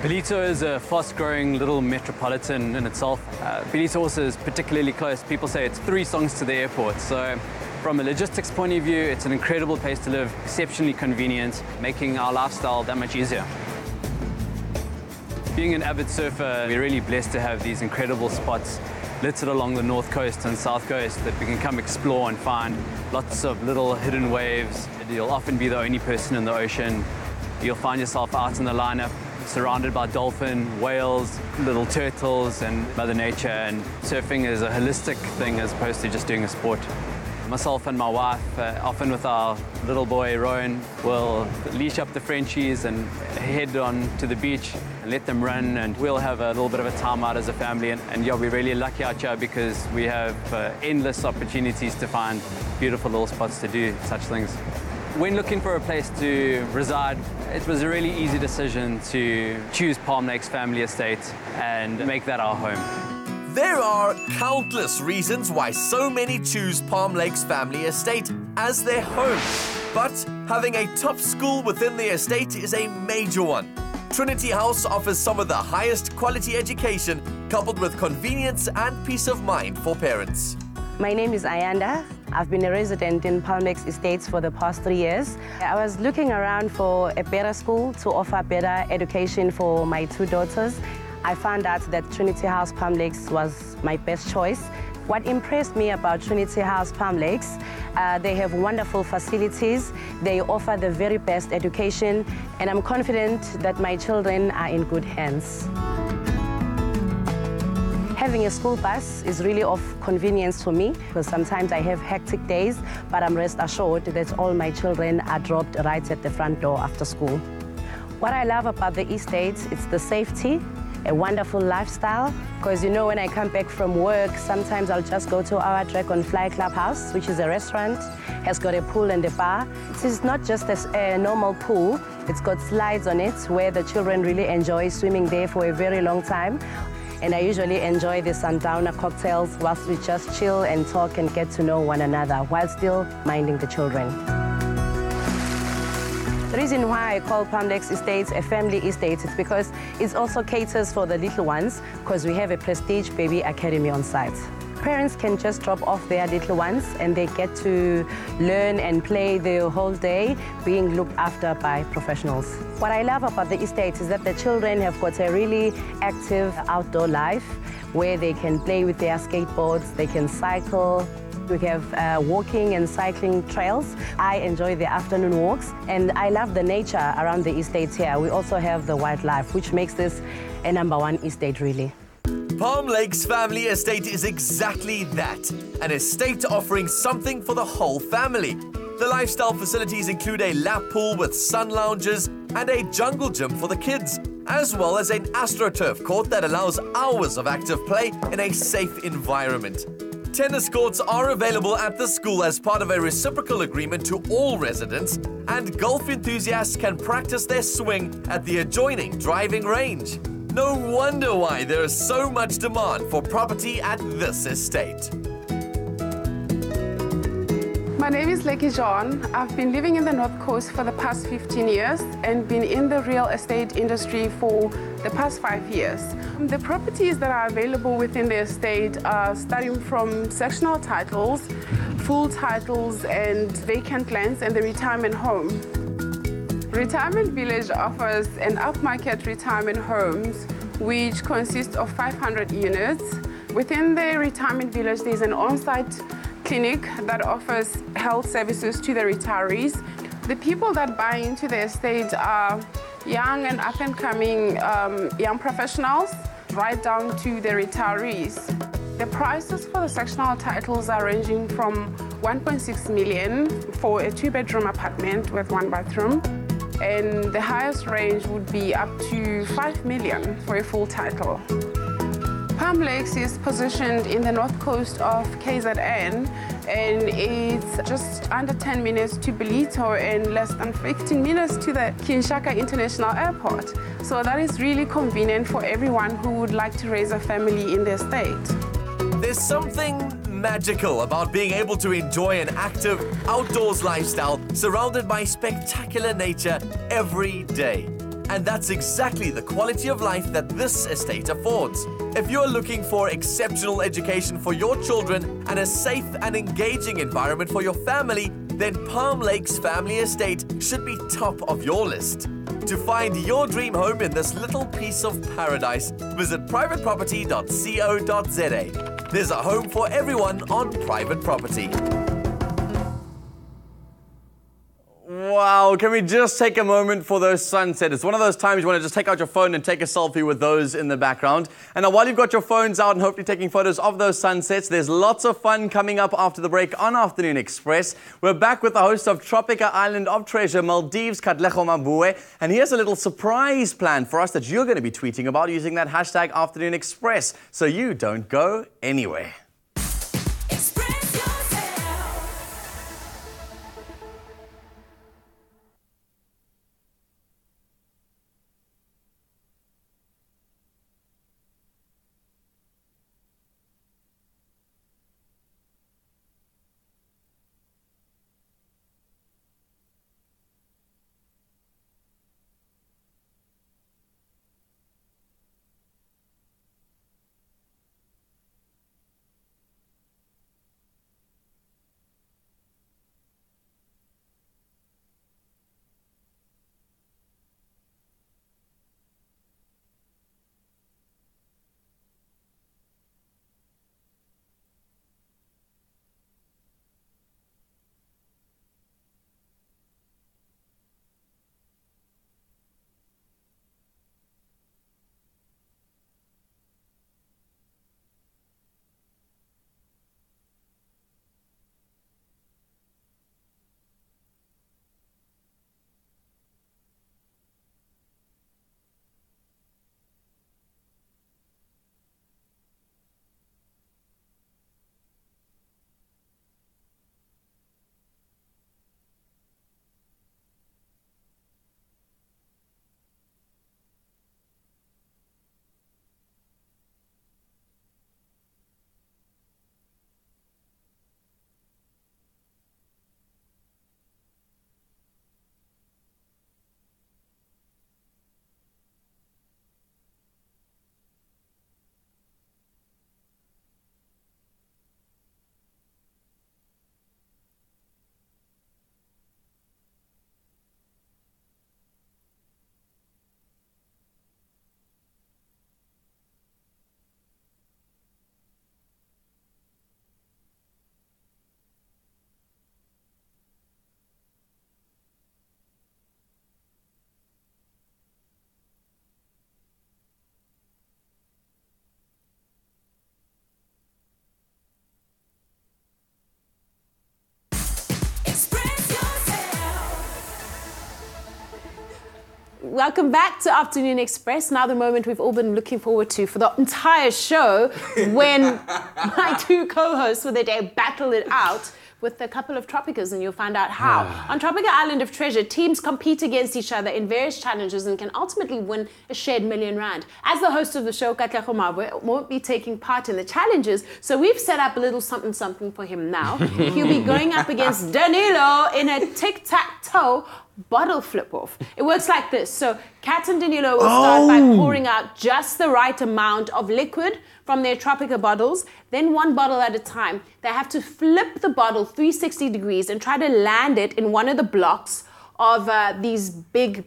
Ballito is a fast-growing little metropolitan in itself. Ballito also is particularly close. People say it's 3 songs to the airport. So from a logistics point of view, it's an incredible place to live, exceptionally convenient, making our lifestyle that much easier. Being an avid surfer, we're really blessed to have these incredible spots littered along the north coast and south coast that we can come explore and find lots of little hidden waves. You'll often be the only person in the ocean. You'll find yourself out in the lineup, surrounded by dolphin, whales, little turtles, and Mother Nature. And surfing is a holistic thing as opposed to just doing a sport. Myself and my wife, often with our little boy Rowan, will leash up the Frenchies and head on to the beach and let them run, and we'll have a little bit of a time out as a family. And yeah, we're really lucky out here because we have endless opportunities to find beautiful little spots to do such things. When looking for a place to reside, it was a really easy decision to choose Palm Lakes Family Estate and make that our home. There are countless reasons why so many choose Palm Lakes Family Estate as their home. But having a top school within the estate is a major one. Trinity House offers some of the highest quality education, coupled with convenience and peace of mind for parents. My name is Ayanda. I've been a resident in Palm Lakes Estates for the past 3 years. I was looking around for a better school to offer better education for my 2 daughters. I found out that Trinity House Palm Lakes was my best choice. What impressed me about Trinity House Palm Lakes, they have wonderful facilities, they offer the very best education, and I'm confident that my children are in good hands. Having a school bus is really of convenience for me because sometimes I have hectic days, but I'm rest assured that all my children are dropped right at the front door after school. What I love about the States, it's the safety, a wonderful lifestyle, because you know when I come back from work, sometimes I'll just go to our Dragonfly Clubhouse, which is a restaurant, has got a pool and a bar. It's not just a normal pool, it's got slides on it where the children really enjoy swimming there for a very long time. And I usually enjoy the sundowner cocktails whilst we just chill and talk and get to know one another while still minding the children. The reason why I call Palm Lakes Estates a family estate is because it also caters for the little ones, because we have a prestige baby academy on site. Parents can just drop off their little ones and they get to learn and play the whole day, being looked after by professionals. What I love about the estate is that the children have got a really active outdoor life where they can play with their skateboards, they can cycle. We have walking and cycling trails. I enjoy the afternoon walks and I love the nature around the estate here. We also have the wildlife, which makes this a #1 estate really. Palm Lakes Family Estate is exactly that, an estate offering something for the whole family. The lifestyle facilities include a lap pool with sun lounges and a jungle gym for the kids, as well as an AstroTurf court that allows hours of active play in a safe environment. Tennis courts are available at the school as part of a reciprocal agreement to all residents, and golf enthusiasts can practice their swing at the adjoining driving range. No wonder why there is so much demand for property at this estate. My name is Lekki John. I've been living in the North Coast for the past 15 years and been in the real estate industry for the past 5 years. The properties that are available within the estate are starting from sectional titles, full titles and vacant lands and the retirement home. Retirement Village offers an upmarket retirement homes, which consists of 500 units. Within the retirement village, there's an on-site clinic that offers health services to the retirees. The people that buy into the estate are young and up-and-coming young professionals, right down to the retirees. The prices for the sectional titles are ranging from 1.6 million for a 2-bedroom apartment with 1 bathroom. And the highest range would be up to 5 million for a full title. Palm Lakes is positioned in the north coast of KZN, and it's just under 10 minutes to Belito and less than 15 minutes to the Kinshasa International Airport. So that is really convenient for everyone who would like to raise a family in their state. There's something magical about being able to enjoy an active outdoors lifestyle surrounded by spectacular nature every day. And that's exactly the quality of life that this estate affords. If you're looking for exceptional education for your children and a safe and engaging environment for your family, then Palm Lakes Family Estate should be top of your list. To find your dream home in this little piece of paradise, visit privateproperty.co.za. There's a home for everyone on private property. Wow, can we just take a moment for those sunsets? It's one of those times you want to just take out your phone and take a selfie with those in the background. And now while you've got your phones out and hopefully taking photos of those sunsets, there's lots of fun coming up after the break on Afternoon Express. We're back with the host of Tropika Island of Treasure, Maldives, Katlego Maboe. And he has a little surprise plan for us that you're going to be tweeting about using that hashtag Afternoon Express. So you don't go anywhere. Welcome back to Afternoon Express. Now the moment we've all been looking forward to for the entire show, when my two co-hosts for the day battle it out with a couple of Tropicas, and you'll find out how. On Tropika Island of Treasure, teams compete against each other in various challenges and can ultimately win a shared £1,000,000. As the host of the show, Katlego Maboe won't be taking part in the challenges, so we've set up a little something for him now. He'll be going up against Danilo in a tic-tac-toe bottle flip-off. It works like this. So Kat and Danilo will start by pouring out just the right amount of liquid from their Tropica bottles, then one bottle at a time. They have to flip the bottle 360 degrees and try to land it in one of the blocks of these big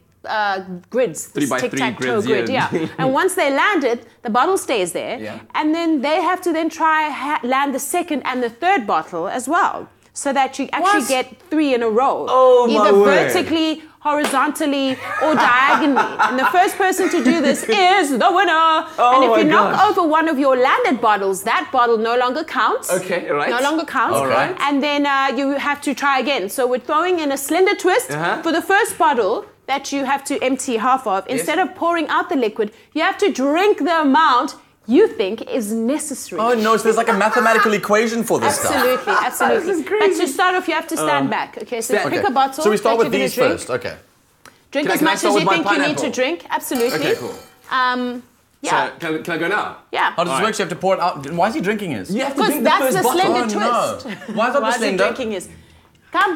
grids. 3x3 grids, yeah. And once they land it, the bottle stays there. Yeah. And then they have to then try land the second and the third bottle as well, so that you actually get three in a row. Oh, my word. Either vertically, horizontally, or diagonally. And the first person to do this is the winner. Oh, and if you knock over one of your landed bottles, that bottle no longer counts. Okay, right. No longer counts. All right. And then you have to try again. So we're throwing in a slender twist for the first bottle that you have to empty half of. Instead of pouring out the liquid, you have to drink the amount you think is necessary. Oh no, so there's like a mathematical equation for this stuff. Absolutely. This is crazy. But to start off, you have to stand back. Okay, so pick a bottle. So we start with these first, okay. Drink as much as you think you need to drink, absolutely. Okay, cool. Yeah. So can I go now? Yeah. How does this work? So you have to pour it out. Why is he drinking his? Because that's the slender twist. Why is that slender? Why is he drinking his? Come.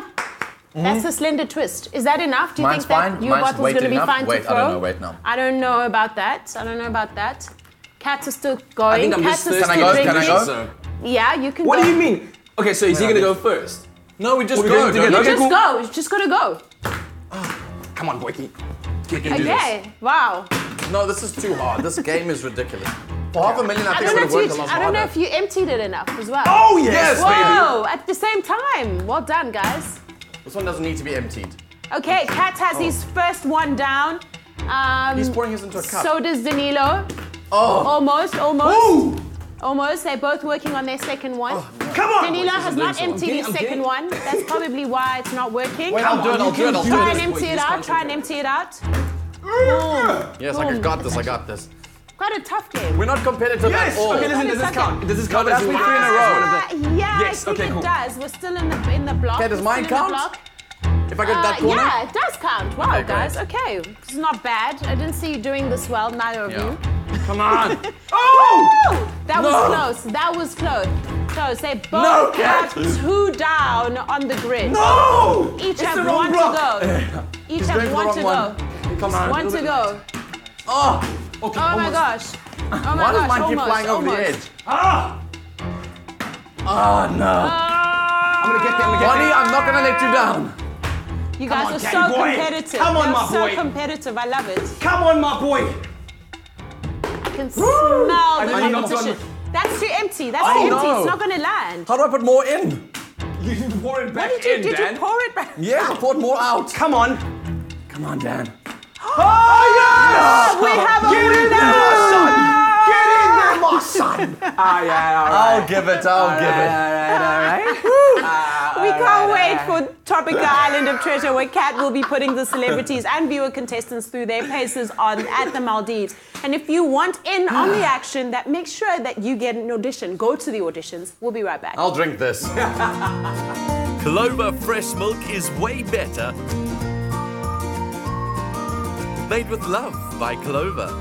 That's a slender twist. Is that enough? Do you think that your bottle's going to be fine to throw? I don't know about that. Cats are still going. I think I'm just thirsty. Can I go? Yeah, you can go. What do you mean? Okay, so is he gonna go first? No, we just go. You just go. You just gotta go. Come on, Boyki. Okay. Wow. No, this is too hard. This game is ridiculous. For $500,000, I think it would work a lot harder. I don't know if you emptied it enough as well. Oh yes, baby. Whoa! At the same time. Well done, guys. This one doesn't need to be emptied. Okay, Kat has his first one down. He's pouring his into a cup. So does Danilo. Oh. Almost. Ooh. Almost. They're both working on their second one. Come on! Danilo has not emptied his second one. That's probably why it's not working. Wait, I'll do it. Try and empty it out. Yes, I got this. Quite a tough game. We're not competitive at all. Okay, listen, does this count? Does this count as we three in a row? Yeah, I think it does. We're still in the block. Okay, does mine count? If I get that corner? Yeah, it does count. Wow, guys. Okay, it's not bad. I didn't see you doing this well, neither of you. Come on! Oh! That was close. They both have two down on the grid. No! Each have one to go. Each have one to go. Come on. One to go. Oh! Okay. Oh my gosh. Oh my gosh. Why does mine keep flying over the edge? Ah! Oh no! I'm gonna get there. Bonnie, I'm not gonna let you down. You guys are so competitive. Come on, my boy. So competitive. I love it. Come on, my boy. I can smell the competition. That's too empty. That's too empty. It's not going to land. How do I put more in? You pour it back in, Dan. Did you pour it back? Yeah, I poured more out. Come on, Dan. Oh, yes! No! We have a winner! Get in there, my son! All right. I'll give it. All right. We can't wait for Tropika Island of Treasure, where Kat will be putting the celebrities and viewer contestants through their paces at the Maldives. And if you want in on the action, that make sure that you get an audition. Go to the auditions. We'll be right back. I'll drink this. Clover fresh milk is way better. Made with love by Clover.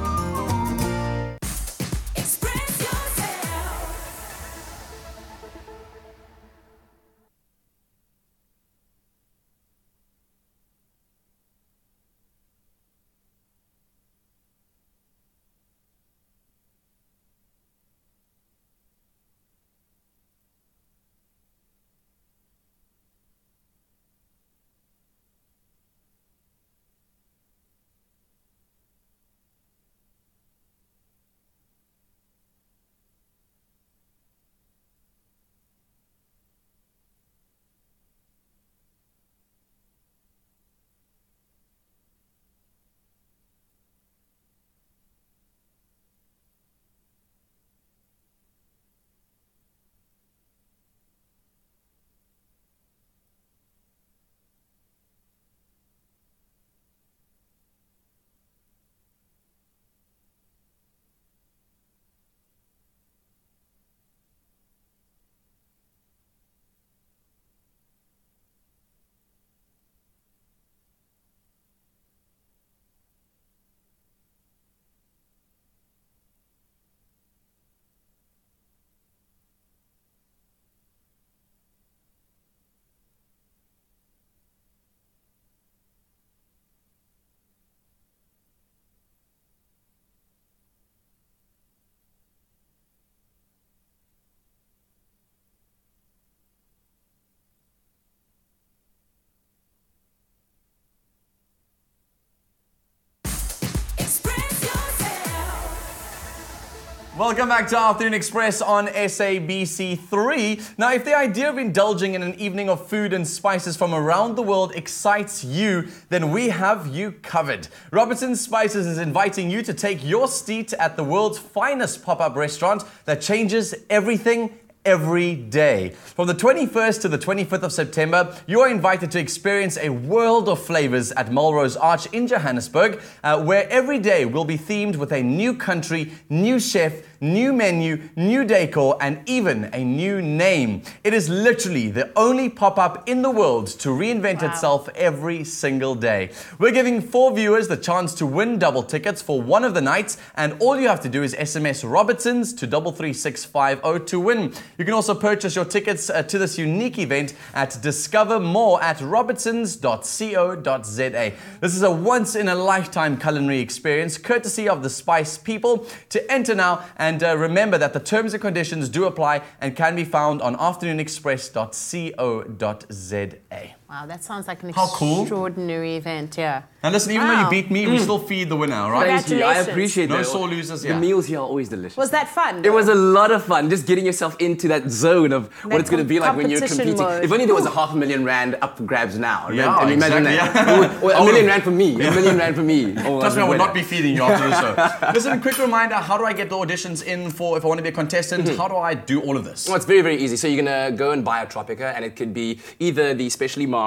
Welcome back to Afternoon Express on SABC3. Now, if the idea of indulging in an evening of food and spices from around the world excites you, then we have you covered. Robertson Spices is inviting you to take your seat at the world's finest pop-up restaurant that changes everything every day. From the 21st to the 25th of September, you are invited to experience a world of flavours at Melrose Arch in Johannesburg, where every day will be themed with a new country, new chef, new menu, new decor, and even a new name. It is literally the only pop-up in the world to reinvent itself every single day. We're giving 4 viewers the chance to win double tickets for one of the nights, and all you have to do is SMS Robertsons to 33650 to win. You can also purchase your tickets to this unique event at Discover More at robertsons.co.za. This is a once-in-a-lifetime culinary experience, courtesy of the Spice People. To enter now, and remember that the terms and conditions do apply and can be found on afternoonexpress.co.za. Wow, that sounds like an extraordinary event, yeah. And listen, even though you beat me, we still feed the winner, right? Congratulations. I appreciate that. No sore losers, yeah. The meals here are always delicious. Was that fun? It was a lot of fun, just getting yourself into that zone of that what it's going to be like when you're competing. Mode. If only there was a R5 million up for grabs now. Yeah, I mean, imagine that. Or R1 million for me, R1 million for me. Trust me, I would not be feeding you after the show. Listen, quick reminder, how do I get the auditions in for if I want to be a contestant? How do I do all of this? Well, it's very, very easy. So you're going to go and buy a Tropika, and it could be either the specially marked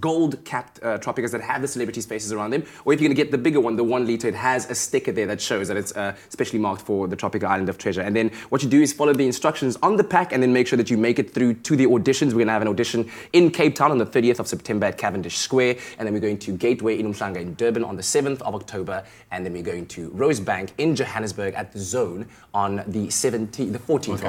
gold-capped Tropikas that have the celebrities' faces around them, or if you're going to get the bigger one, the 1 litre, it has a sticker there that shows that it's specially marked for the Tropika Island of Treasure. And then what you do is follow the instructions on the pack and then make sure that you make it through to the auditions. We're going to have an audition in Cape Town on the 30th of September at Cavendish Square, and then we're going to Gateway in Umhlanga in Durban on the 7th of October, and then we're going to Rosebank in Johannesburg at the Zone on the 14th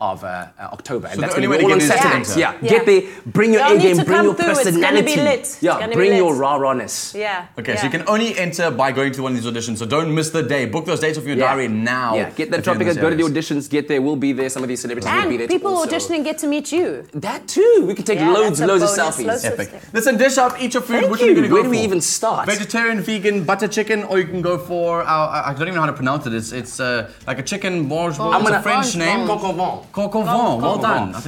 of October. So and that's going to be all on Saturdays. Yeah. Get there, bring your A game, bring your personality. It's going to be lit. Yeah, bring your raw-rawness. Yeah. Okay, so you can only enter by going to one of these auditions, so don't miss the day. Book those dates off your diary now. Yeah, get that Tropika, go to the auditions, get there, we'll be there, some of these celebrities will be there. And people auditioning get to meet you. That too. We can take loads of selfies. Epic. Listen, dish up, eat your food. Thank you. Where do we even start? Vegetarian, vegan, butter chicken, or you can go for, I don't even know how to pronounce it, it's like a chicken bourgeois, it's a French name. Coq au vin. Coq au vin, well done. Oh, is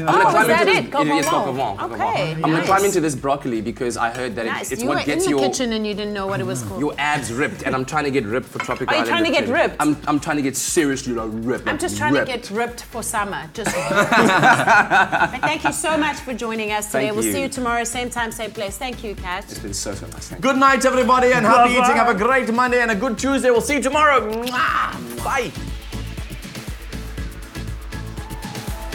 that it? Coq au vin. Okay. I'm gonna climb into this broccoli because I heard that it's what gets your... You were in the kitchen and you didn't know what it was called. Your abs ripped, and I'm trying to get ripped for Tropika Island. Are you trying to get ripped? I'm trying to get seriously ripped. I'm just trying to get ripped for summer. Just. But thank you so much for joining us today. We'll see you tomorrow, same time, same place. Thank you, Kat. It's been so nice. Thank you. Good night, everybody, and happy eating. Have a great Monday and a good Tuesday. We'll see you tomorrow. Bye.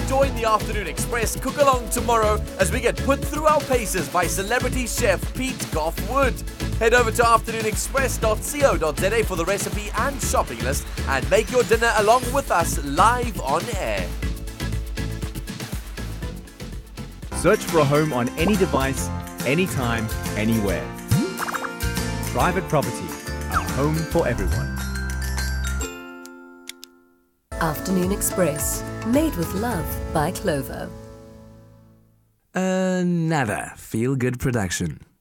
Join the Afternoon Express cook-along tomorrow as we get put through our paces by celebrity chef Pete Goff Wood. Head over to afternoonexpress.co.za for the recipe and shopping list and make your dinner along with us live on air. Search for a home on any device, anytime, anywhere. Private property, a home for everyone. Afternoon Express, made with love by Clover. Another feel-good production.